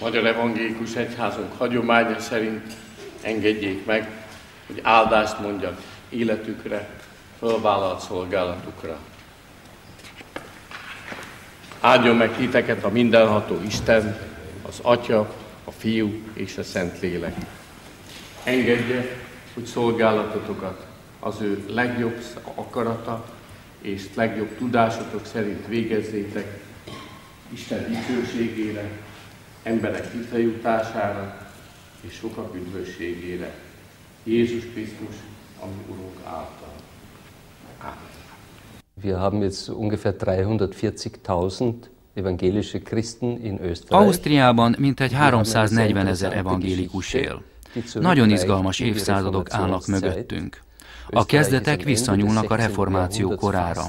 Magyar Evangélikus Egyházunk hagyománya szerint engedjék meg, hogy áldást mondjak életükre, fölvállalt szolgálatukra. Áldjon meg titeket a mindenható Isten, az Atya, a Fiú és a Szentlélek. Engedje, hogy szolgálatotokat az ő legjobb akarata és legjobb tudásotok szerint végezzétek Isten dicsőségére, emberek hitrejutására és sokak üdvösségére. Jézus Krisztus, ami Urunk által. Amen. Wir haben jetzt ungefähr 340.000 evangelische Christen in Österreich. Ausztriában mintegy 340.000 evangélikus él. Nagyon izgalmas évszázadok állnak mögöttünk. A kezdetek visszanyúlnak a reformáció korára.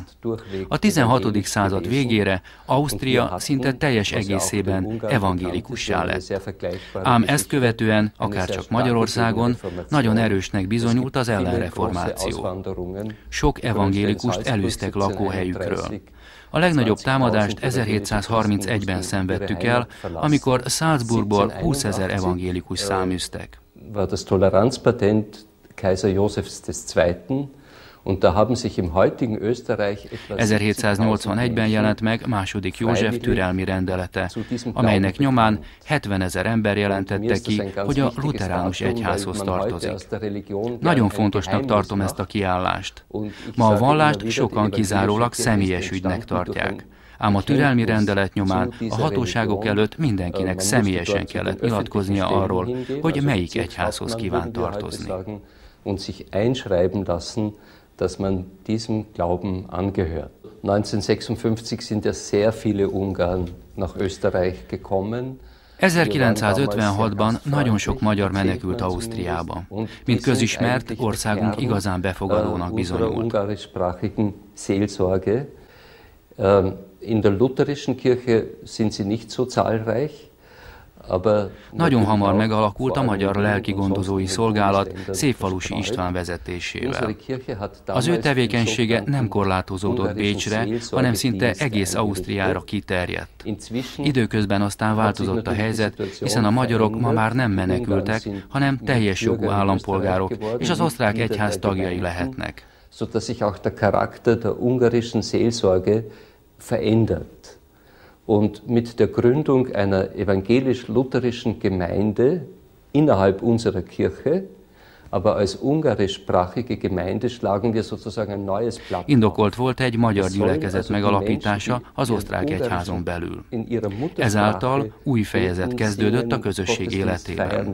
A 16. század végére Ausztria szinte teljes egészében evangélikussá lett. Ám ezt követően, akárcsak Magyarországon, nagyon erősnek bizonyult az ellenreformáció. Sok evangélikust elűztek lakóhelyükről. A legnagyobb támadást 1731-ben szenvedtük el, amikor Salzburgból 20.000 evangélikus száműztek. Kaiser Josefs II. Und da haben sich im heutigen Österreich 1781-ben jelent meg II. József türelmi rendelete, amelynek nyomán 70.000 ember jelentette ki, hogy a lutheránus egyházhoz tartozik. Nagyon fontosnak tartom ezt a kiállást. Ma a vallást sokan kizárólag személyes ügynek tartják. Ám a türelmi rendelet nyomán a hatóságok előtt mindenkinek személyesen kellett nyilatkoznia arról, hogy melyik egyházhoz kíván tartozni. Dass man diesem Glauben angehört. 1956 sind ja sehr viele Ungarn nach Österreich gekommen. 1956-ban nagyon sok magyar menekült Ausztriába. Mint közismert, országunk igazán befogadónak bizonyult. In der lutherischen Kirche sind sie nicht so zahlreich. Nagyon hamar megalakult a magyar lelkigondozói szolgálat Szépfalusi István vezetésével. Az ő tevékenysége nem korlátozódott Bécsre, hanem szinte egész Ausztriára kiterjedt. Időközben aztán változott a helyzet, hiszen a magyarok ma már nem menekültek, hanem teljes jogú állampolgárok és az osztrák egyház tagjai lehetnek. Sodass sich auch der Charakter der ungarischen Seelsorge verändert. Und mit der Gründung einer evangelisch-lutherischen Gemeinde innerhalb unserer Kirche, aber als ungarischsprachige Gemeinde schlagen wir sozusagen ein neues Blatt. Indokolt volt egy magyar gyülekezet megalapítása az osztrák egyházon belül. Ezáltal új fejezet kezdődött a közösség életében.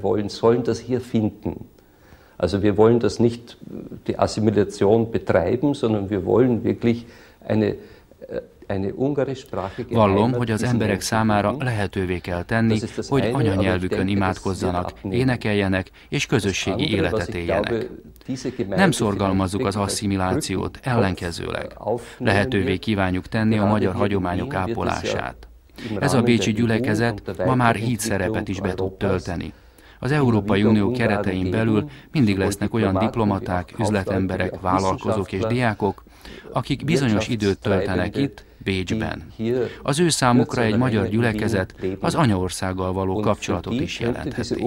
Also wir wollen das nicht die Assimilation betreiben, sondern wir wollen wirklich Vallom, hogy az emberek számára lehetővé kell tenni, hogy anyanyelvükön imádkozzanak, énekeljenek és közösségi életet éljenek. Nem szorgalmazzuk az asszimilációt, ellenkezőleg. Lehetővé kívánjuk tenni a magyar hagyományok ápolását. Ez a bécsi gyülekezet ma már híd szerepet is be tud tölteni. Az Európai Unió keretein belül mindig lesznek olyan diplomaták, üzletemberek, vállalkozók és diákok, akik bizonyos időt töltenek itt, Bécsben. Az ő számukra egy magyar gyülekezet az anyaországgal való kapcsolatot is jelentheti.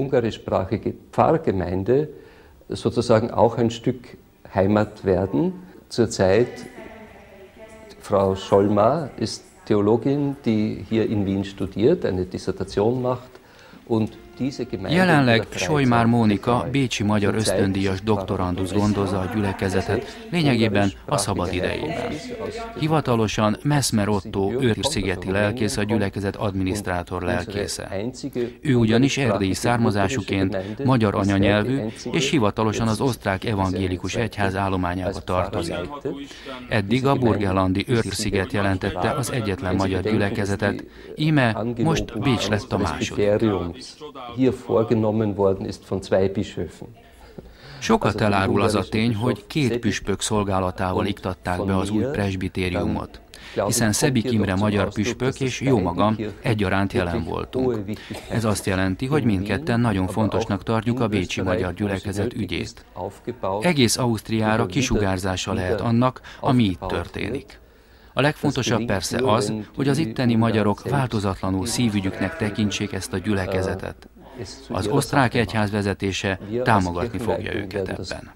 Frau Solymár ist Theologin, die hier in Wien studiert, eine Dissertation macht. Jelenleg Solymár Mónika, bécsi magyar ösztöndíjas doktorandusz gondozza a gyülekezetet, lényegében a szabad idejében. Hivatalosan Meszmer Otto őrszigeti lelkész a gyülekezet adminisztrátor lelkésze. Ő ugyanis erdélyi származásuként magyar anyanyelvű és hivatalosan az osztrák evangélikus egyház állományába tartozik. Eddig a burgenlandi őrsziget jelentette az egyetlen magyar gyülekezetet, íme most Bécs lett a második. Hier vorgenommen worden ist von zwei Bischöfen. Sokat elárul az a tény, hogy két püspök szolgálatával iktatták be az új presbitériumot, hiszen Szebik Imre magyar püspök és jómagam egyaránt jelen voltunk. Ez azt jelenti, hogy mindketten nagyon fontosnak tartjuk a bécsi magyar gyülekezet ügyét. Egész Ausztriára kisugárzása lehet annak, ami itt történik. A A legfontosabb persze az, hogy az itteni magyarok változatlanul szívügyüknek tekintsék ezt a gyülekezetet. Az osztrák egyház vezetése támogatni fogja őket ebben.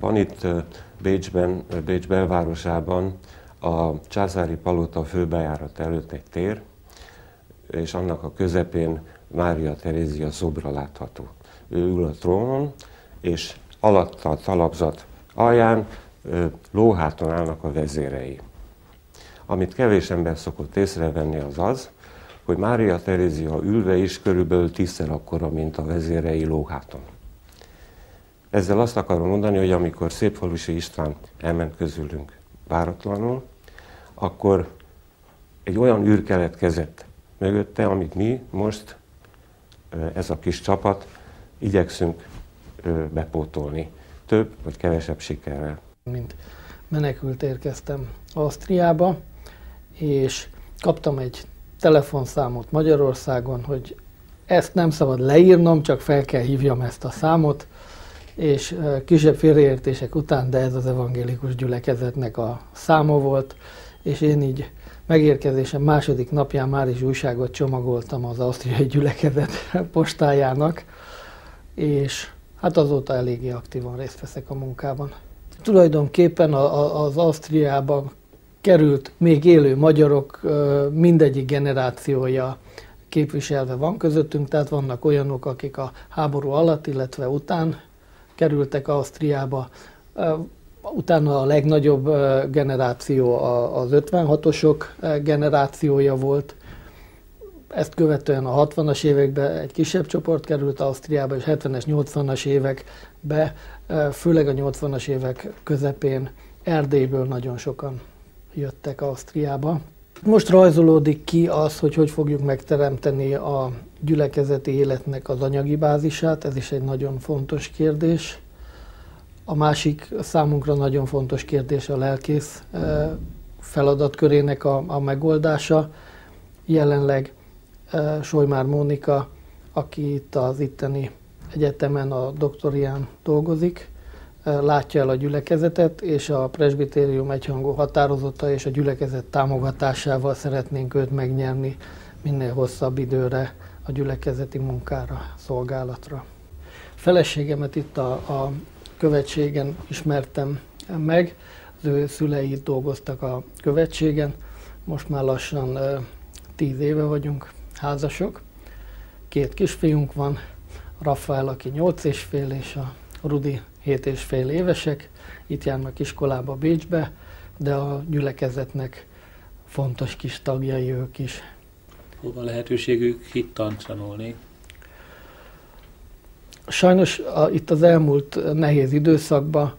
Van itt Bécs belvárosában a császári palota főbejárata előtt egy tér, és annak a közepén Mária Terézia szobra látható. Ő ül a trónon, és alatta a talapzat alján lóháton állnak a vezérei. Amit kevés ember szokott észrevenni az az, hogy Mária Terézia ülve is körülbelül 10-szer akkora, mint a vezérei lóháton. Ezzel azt akarom mondani, hogy amikor Szépfalusi István elment közülünk váratlanul, akkor egy olyan űr keletkezett mögötte, amit mi most, ez a kis csapat, igyekszünk bepótolni. Több vagy kevesebb sikerrel. Mint menekült érkeztem Ausztriába, és kaptam egy telefonszámot Magyarországon, hogy ezt nem szabad leírnom, csak fel kell hívjam ezt a számot, és kisebb félreértések után, de ez az evangélikus gyülekezetnek a száma volt, és én így megérkezésem második napján már is újságot csomagoltam az ausztriai gyülekezet postájának, és hát azóta eléggé aktívan részt veszek a munkában. Tulajdonképpen az Ausztriába került még élő magyarok mindegyik generációja képviselve van közöttünk, tehát vannak olyanok, akik a háború alatt, illetve után kerültek Ausztriába. Utána a legnagyobb generáció az 56-osok generációja volt. Ezt követően a 60-as években egy kisebb csoport került Ausztriába, és 70-es, 80-as évekbe, főleg a 80-as évek közepén Erdélyből nagyon sokan jöttek Ausztriába. Most rajzolódik ki az, hogy hogy fogjuk megteremteni a gyülekezeti életnek az anyagi bázisát, ez is egy nagyon fontos kérdés. A másik számunkra nagyon fontos kérdés a lelkész feladatkörének a megoldása. Jelenleg Solymár Mónika, aki itt az itteni egyetemen a doktorián dolgozik, látja el a gyülekezetet, és a presbitérium egyhangú határozata és a gyülekezet támogatásával szeretnénk őt megnyerni minél hosszabb időre a gyülekezeti munkára, szolgálatra. Feleségemet itt a követségen ismertem meg, az ő szülei dolgoztak a követségen, most már lassan 10 éve vagyunk házasok, 2 kisfiunk van, Rafael, aki 8,5 és a Rudi 7,5 évesek, itt járnak iskolába Bécsbe, de a gyülekezetnek fontos kis tagjai ők is. Hol van lehetőségük hittant tanulni? Sajnos itt az elmúlt nehéz időszakban,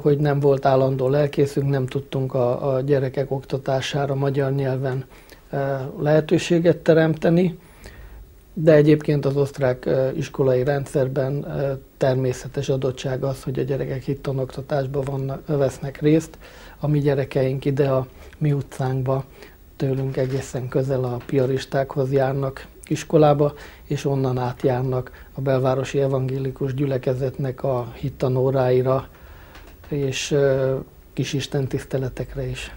hogy nem volt állandó lelkészünk, nem tudtunk a gyerekek oktatására magyar nyelven lehetőséget teremteni, de egyébként az osztrák iskolai rendszerben természetes adottság az, hogy a gyerekek hittanoktatásban vesznek részt. A mi gyerekeink ide a mi utcánkba, tőlünk egészen közel a piaristákhoz járnak iskolába, és onnan átjárnak a belvárosi evangélikus gyülekezetnek a hittanóráira és kis istentiszteletekre is.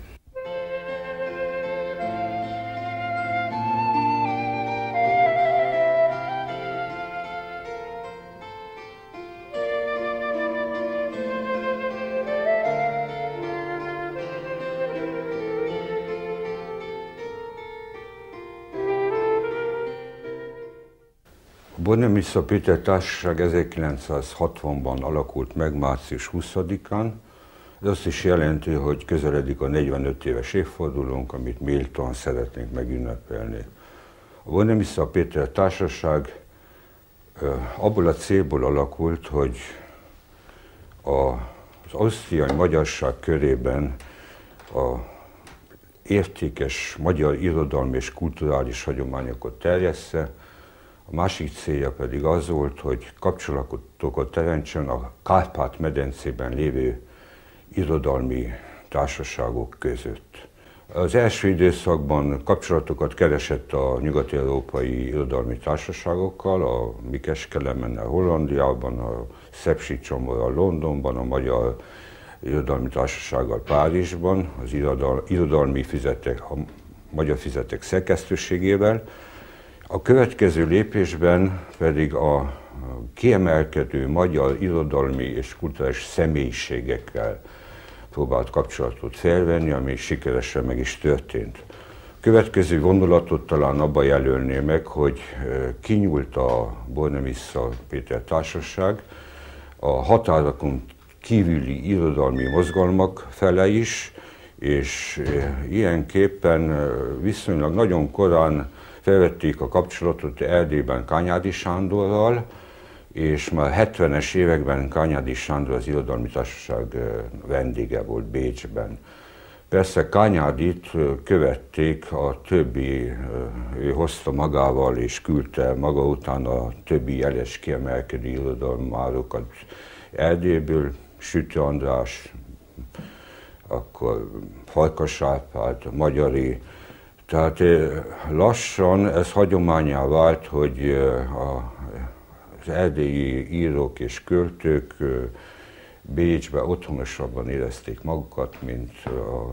Bornemisza Péter Társaság 1960-ban alakult meg, március 20-án. Ez azt is jelenti, hogy közeledik a 45 éves évfordulónk, amit méltóan szeretnénk megünnepelni. A Bornemisza Péter Társaság abból a célból alakult, hogy az ausztriai magyarság körében az értékes magyar irodalmi és kulturális hagyományokat terjessze, A másik célja pedig az volt, hogy kapcsolatokat teremtsen a Kárpát-medencében lévő irodalmi társaságok között. Az első időszakban kapcsolatokat keresett a nyugat-európai irodalmi társaságokkal, a Mikeskelemennel Hollandiában, a Szepsi Csomorral Londonban, a Magyar Irodalmi Társasággal Párizsban, az irodalmi füzetek, a Magyar Füzetek szerkesztőségével. A következő lépésben pedig a kiemelkedő magyar irodalmi és kulturális személyiségekkel próbált kapcsolatot felvenni, ami sikeresen meg is történt. Következő gondolatot talán abban jelölné meg, hogy kinyúlt a Bornemisza Péter Társaság a határokon kívüli irodalmi mozgalmak fele is, és ilyenképpen viszonylag nagyon korán felvették a kapcsolatot Erdélyben Kányádi Sándorral, és már 70-es években Kányádi Sándor az Irodalmi Társaság vendége volt Bécsben. Persze Kányádit követték a többi, ő hozta magával és küldte maga után a többi jeles kiemelkedő irodalmárokat Erdélyből, Sütő András, akkor Farkas Árpád, magyari. Tehát lassan ez hagyományá vált, hogy az erdélyi írók és költők Bécsben otthonosabban érezték magukat, mint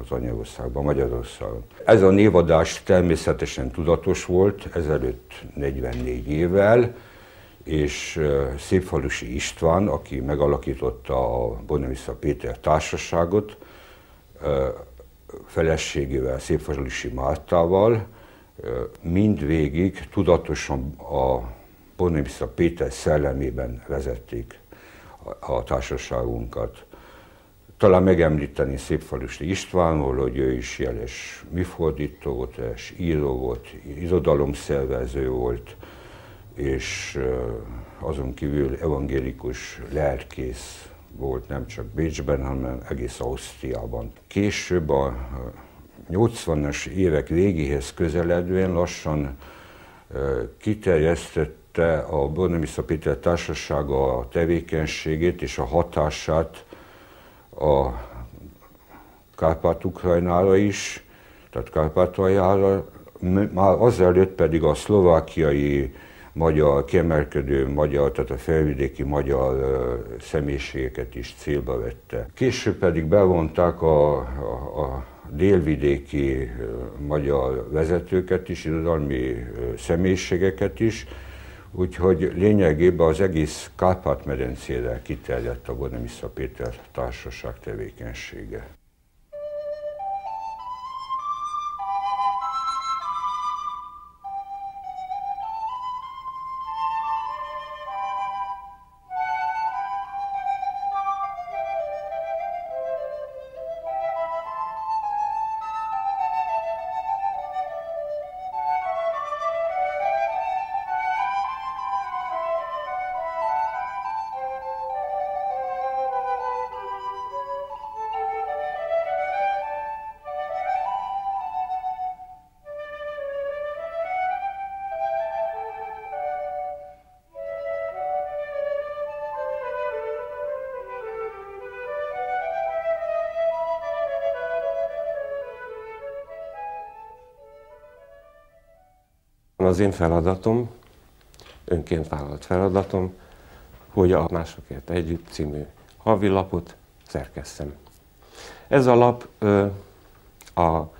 az anyaországban, Magyarországon. Ez a névadás természetesen tudatos volt ezelőtt 44 évvel, és Szépfalusi István, aki megalakította a Bornemisza Péter Társaságot, feleségével, Szépfalusi Mártával mindvégig tudatosan a Bornemisza Péter szellemében vezették a társaságunkat. Talán megemlíteni Szépfalusi Istvánról, hogy ő is jeles műfordító volt, és író volt, irodalomszervező volt, és azon kívül evangélikus lelkész volt nem csak Bécsben, hanem egész Ausztriában. Később a 80-as évek végéhez közeledően lassan kiterjesztette a Bornemisza Péter Társasága a tevékenységét és a hatását a Kárpát-Ukrajnára is, tehát Kárpátaljára, már azelőtt pedig a szlovákiai magyar, kiemelkedő magyar, tehát a felvidéki magyar személyiségeket is célba vette. Később pedig bevonták a délvidéki magyar vezetőket is, irodalmi személyiségeket is, úgyhogy lényegében az egész Kárpát-medencére kiterjedt a Bornemisza Péter Társaság tevékenysége. Az én feladatom, önként vállalt feladatom, hogy a Másokért Együtt című havilapot szerkesszem. Ez a lap a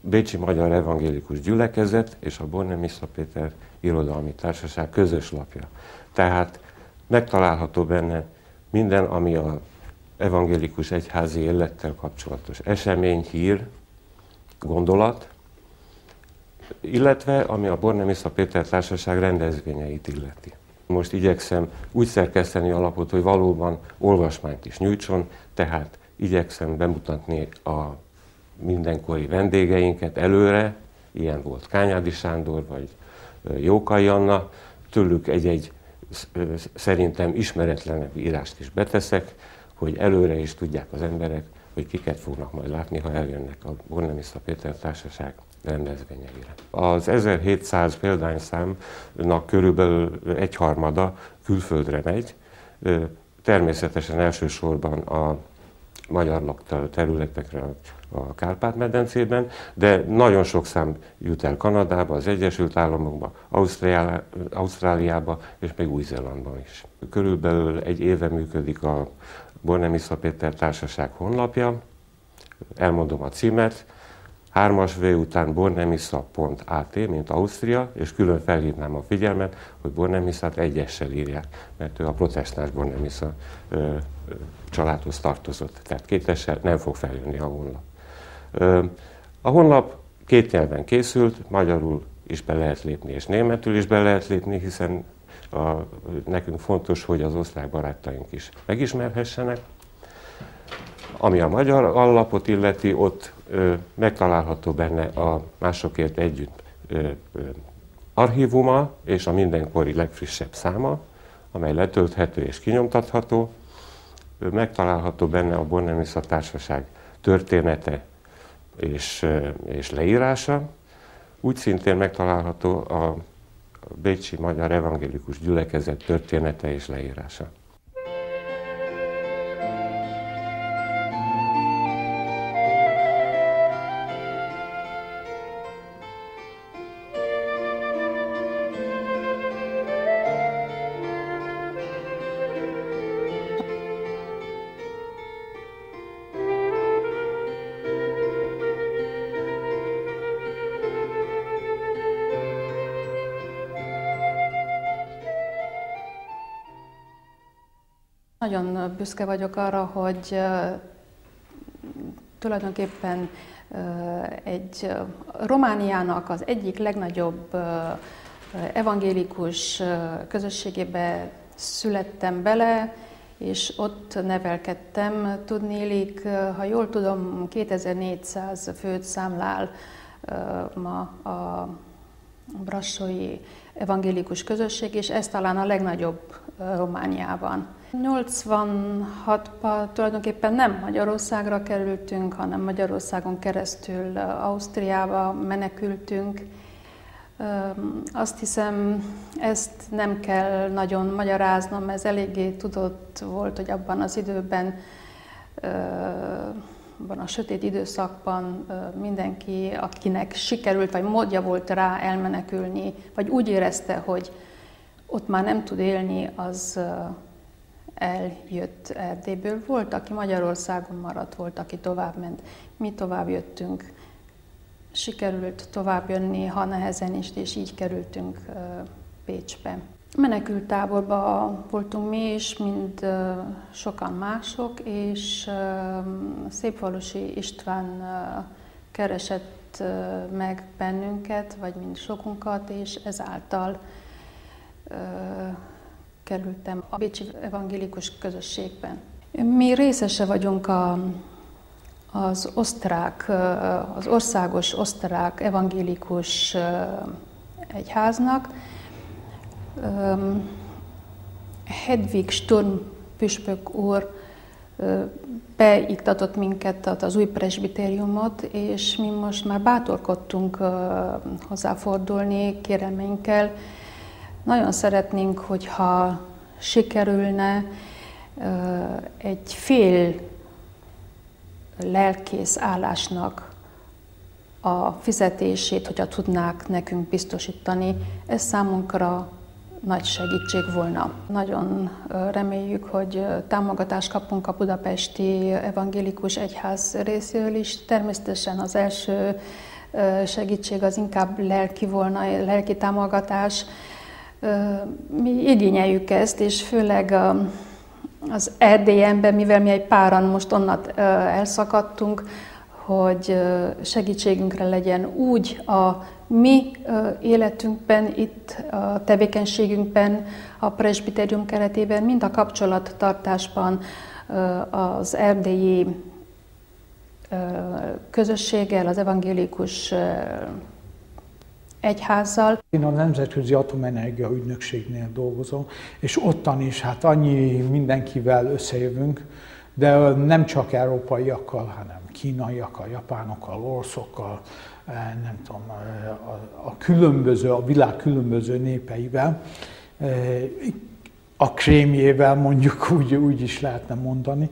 Bécsi Magyar Evangélikus Gyülekezet és a Bornemisza Péter Irodalmi Társaság közös lapja. Tehát megtalálható benne minden, ami az evangélikus egyházi élettel kapcsolatos esemény, hír, gondolat, illetve ami a Bornemisza Péter Társaság rendezvényeit illeti. Most igyekszem úgy szerkeszteni a lapot, hogy valóban olvasmányt is nyújtson, tehát igyekszem bemutatni a mindenkori vendégeinket előre, ilyen volt Kányádi Sándor vagy Jókai Anna, tőlük egy-egy szerintem ismeretlenebb írást is beteszek, hogy előre is tudják az emberek, hogy kiket fognak majd látni, ha eljönnek a Bornemisza Péter Társaság rendezvényeire. Az 1700 példányszámnak körülbelül egyharmada külföldre megy, természetesen elsősorban a magyar lakta területekre a Kárpát-medencében, de nagyon sok szám jut el Kanadába, az Egyesült Államokba, Ausztráliába és még Új-Zélandban is. Körülbelül egy éve működik a Bornemisza Péter Társaság honlapja, elmondom a címet, 3V után bornemisza.at, mint Ausztria, és külön felhívnám a figyelmet, hogy Bornemiszát egyessel írják, mert ő a protestáns Bornemisza családhoz tartozott, tehát kétessel nem fog feljönni a honlap. A honlap két nyelven készült, magyarul is be lehet lépni, és németül is be lehet lépni, hiszen nekünk fontos, hogy az osztrák barátaink is megismerhessenek. Ami a magyar alapot illeti, ott megtalálható benne a Másokért Együtt archívuma és a mindenkori legfrissebb száma, amely letölthető és kinyomtatható. Megtalálható benne a Bornemisza Társaság története és leírása. Úgy szintén megtalálható a Bécsi Magyar Evangélikus Gyülekezet története és leírása. Nagyon büszke vagyok arra, hogy tulajdonképpen egy Romániának az egyik legnagyobb evangélikus közösségébe születtem bele, és ott nevelkedtem. Tudniillik, ha jól tudom, 2400 főt számlál ma a brassói evangélikus közösség, és ez talán a legnagyobb Romániában. 86-ban tulajdonképpen nem Magyarországra kerültünk, hanem Magyarországon keresztül Ausztriába menekültünk. Azt hiszem, ezt nem kell nagyon magyaráznom, ez eléggé tudott volt, hogy abban az időben, abban a sötét időszakban mindenki, akinek sikerült, vagy módja volt rá elmenekülni, vagy úgy érezte, hogy ott már nem tud élni, az eljött Erdélyből. Volt, aki Magyarországon maradt, volt, aki továbbment. Mi tovább jöttünk. Sikerült tovább jönni, ha nehezen is, és így kerültünk Pécsbe. Menekülttáborban voltunk mi is, mint sokan mások, és Szépfalusi István keresett meg bennünket, vagy mind sokunkat, és ezáltal kerültem a bécsi evangélikus közösségben. Mi részese vagyunk az országos osztrák evangélikus egyháznak. Hedvig Sturm püspök úr beiktatott minket az új presbitériumot, és mi most már bátorkodtunk hozzáfordulni kérelmeinkkel. Nagyon szeretnénk, hogyha sikerülne egy fél lelkész állásnak a fizetését, hogyha tudnák nekünk biztosítani. Ez számunkra nagy segítség volna. Nagyon reméljük, hogy támogatást kapunk a budapesti evangélikus egyház részéről is. Természetesen az első segítség az inkább lelki volna, lelki támogatás. Mi igényeljük ezt, és főleg az Erdélyben, mivel mi egy páran most onnan elszakadtunk, hogy segítségünkre legyen úgy a mi életünkben, itt a tevékenységünkben, a presbitérium keretében, mint a kapcsolattartásban az erdélyi közösséggel, az evangélikus egyházzal. Én a Nemzetközi Atomenergia Ügynökségnél dolgozom, és ottan is hát annyi mindenkivel összejövünk, de nem csak európaiakkal, hanem kínaiakkal, japánokkal, oroszokkal, nem tudom, a világ különböző népeivel, a krémjével mondjuk úgy is lehetne mondani.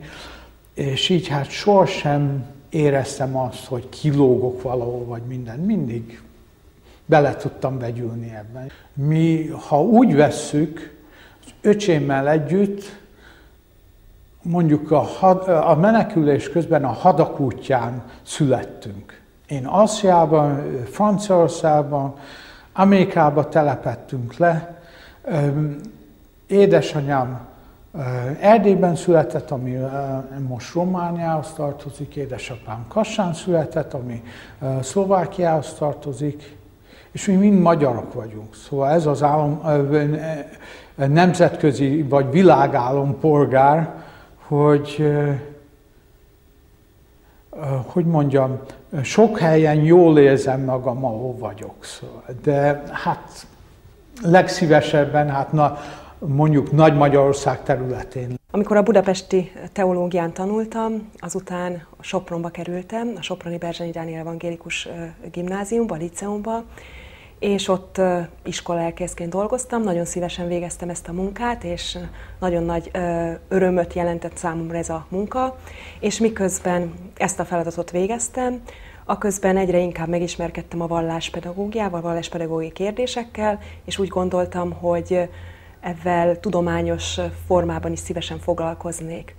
És így hát sohasem éreztem azt, hogy kilógok valahol, vagy mindent. Mindig bele tudtam vegyülni ebben. Mi, ha úgy vesszük, az öcsémmel együtt, mondjuk a menekülés közben a Hadak útján születtünk. Én Ázsiában, Franciaországban, Amerikában telepettünk le. Édesanyám Erdélyben született, ami most Romániához tartozik, édesapám Kassán született, ami Szlovákiához tartozik, és mi mind magyarok vagyunk. Szóval ez az nemzetközi vagy világállampolgár, hogy mondjam, sok helyen jól érzem magam, ahol vagyok. Szóval. De hát legszívesebben, hát mondjuk Nagy-Magyarország területén. Amikor a budapesti teológián tanultam, azután Sopronba kerültem, a soproni Berzsenyi Dániel Evangélikus Gimnáziumba, liceumba, és ott iskolelkészként dolgoztam, nagyon szívesen végeztem ezt a munkát, és nagyon nagy örömöt jelentett számomra ez a munka, és miközben ezt a feladatot végeztem, aközben egyre inkább megismerkedtem a valláspedagógiával, valláspedagógiai kérdésekkel, és úgy gondoltam, hogy ezzel tudományos formában is szívesen foglalkoznék.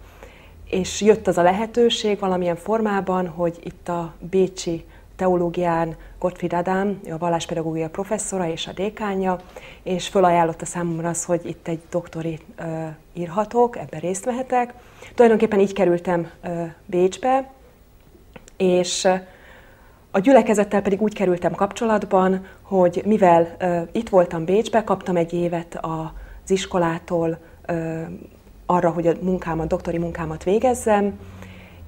És jött az a lehetőség valamilyen formában, hogy itt a bécsi teológián Gottfried Adam, ő a valláspedagógia professzora és a dékánja, és fölajánlotta számomra azt, hogy itt egy doktori írhatok, ebben részt vehetek. Tulajdonképpen így kerültem Bécsbe, és a gyülekezettel pedig úgy kerültem kapcsolatban, hogy mivel itt voltam Bécsbe, kaptam egy évet az iskolától arra, hogy a munkámat, doktori munkámat végezzem,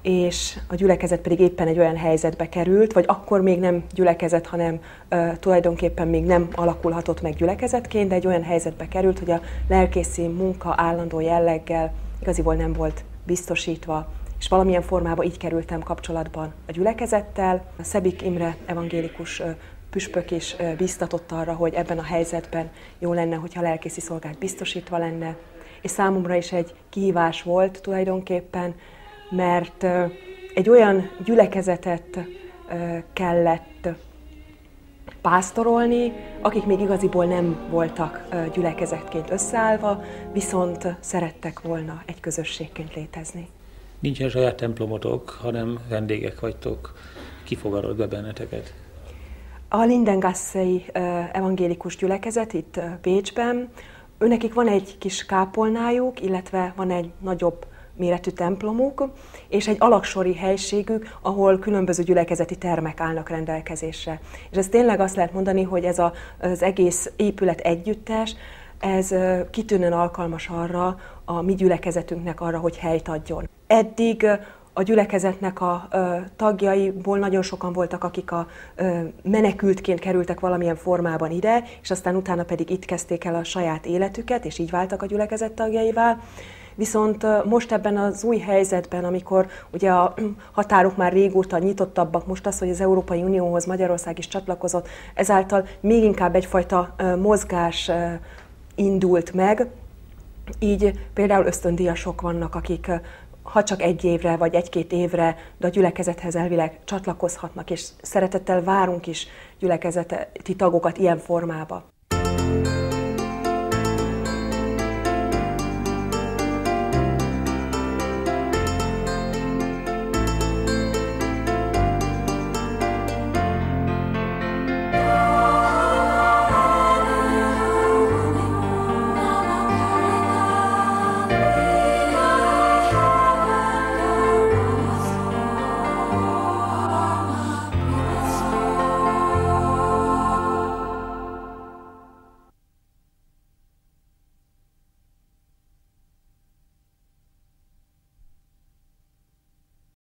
és a gyülekezet pedig éppen egy olyan helyzetbe került, vagy akkor még nem gyülekezet, hanem tulajdonképpen még nem alakulhatott meg gyülekezetként, de egy olyan helyzetbe került, hogy a lelkészi munka állandó jelleggel igaziból nem volt biztosítva, és valamilyen formában így kerültem kapcsolatban a gyülekezettel. A Szebik Imre evangélikus püspök is bíztatott arra, hogy ebben a helyzetben jó lenne, hogyha a lelkészi szolgálat biztosítva lenne, és számomra is egy kihívás volt tulajdonképpen, mert egy olyan gyülekezetet kellett pásztorolni, akik még igaziból nem voltak gyülekezetként összeállva, viszont szerettek volna egy közösségként létezni. Nincsen saját templomotok, hanem vendégek vagytok. Ki fogadott be benneteket? A Linden Gassai evangélikus gyülekezet itt Bécsben. Őnekik van egy kis kápolnájuk, illetve van egy nagyobb méretű templomuk, és egy alaksori helységük, ahol különböző gyülekezeti termek állnak rendelkezésre. És ez tényleg azt lehet mondani, hogy ez az egész épület együttes, ez kitűnően alkalmas arra, a mi gyülekezetünknek arra, hogy helyt adjon. Eddig a gyülekezetnek a tagjaiból nagyon sokan voltak, akik a menekültként kerültek valamilyen formában ide, és aztán utána pedig itt kezdték el a saját életüket, és így váltak a gyülekezet tagjaivá. Viszont most ebben az új helyzetben, amikor ugye a határok már régóta nyitottabbak, most az, hogy az Európai Unióhoz Magyarország is csatlakozott, ezáltal még inkább egyfajta mozgás indult meg. Így például ösztöndíjasok vannak, akik ha csak egy évre vagy egy-két évre, de a gyülekezethez elvileg csatlakozhatnak, és szeretettel várunk is gyülekezeti tagokat ilyen formába.